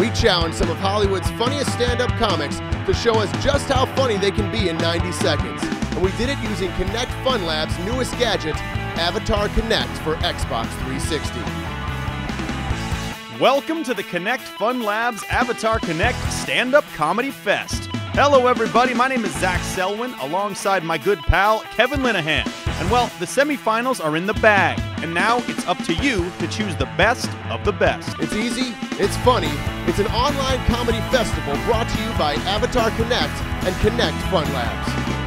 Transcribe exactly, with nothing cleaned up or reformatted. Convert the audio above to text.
We challenge some of Hollywood's funniest stand-up comics to show us just how funny they can be in ninety seconds. And we did it using Kinect Fun Labs' newest gadget, Avatar Kinect for Xbox three sixty. Welcome to the Kinect Fun Labs Avatar Kinect Stand-Up Comedy Fest. Hello everybody, my name is Zach Selwyn, alongside my good pal Kevin Linehan. And well, the semifinals are in the bag, and now it's up to you to choose the best of the best. It's easy, it's funny, it's an online comedy festival brought to you by Avatar Kinect and Kinect Fun Labs.